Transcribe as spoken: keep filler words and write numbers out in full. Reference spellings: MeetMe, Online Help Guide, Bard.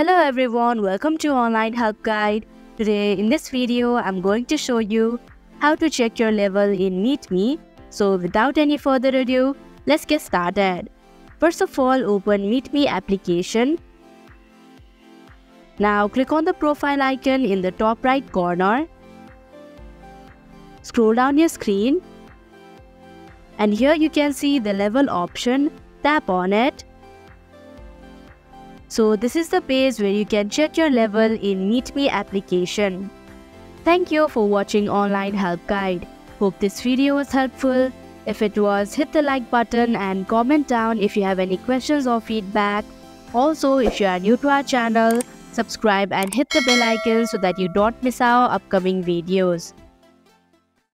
Hello everyone, welcome to Online Help Guide. Today in this video, I'm going to show you how to check your level in MeetMe. So without any further ado, let's get started. First of all, open MeetMe application. Now click on the profile icon in the top right corner. Scroll down your screen. And here you can see the level option. Tap on it. So this is the page where you can check your level in MeetMe application. Thank you for watching Online Help Guide. Hope this video was helpful. If it was, hit the like button and comment down if you have any questions or feedback. Also, if you are new to our channel, subscribe and hit the bell icon so that you don't miss our upcoming videos.